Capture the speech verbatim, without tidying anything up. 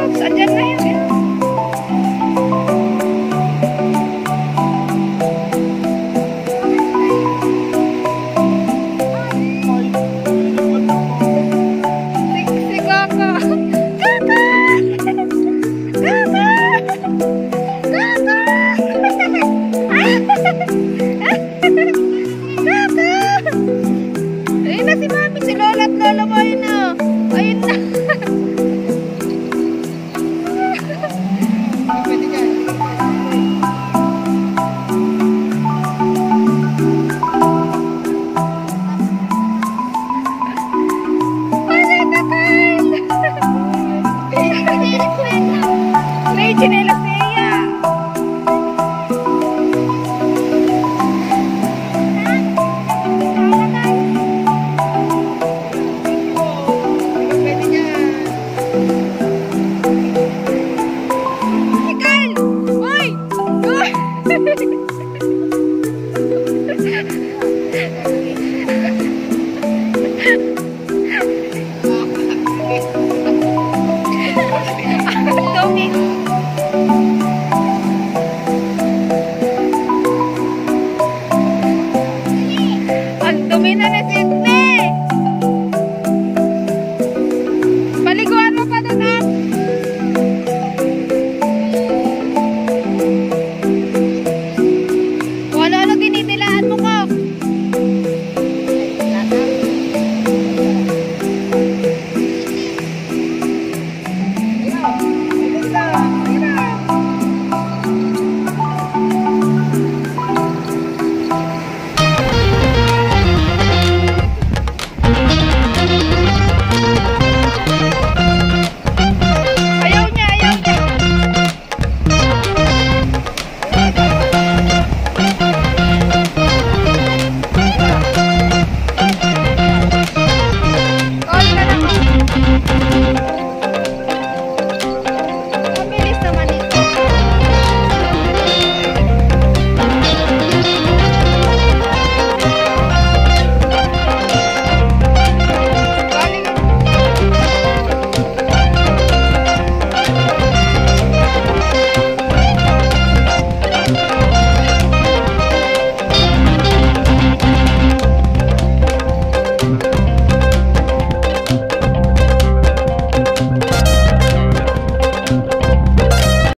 Saan dyan na yun? I'm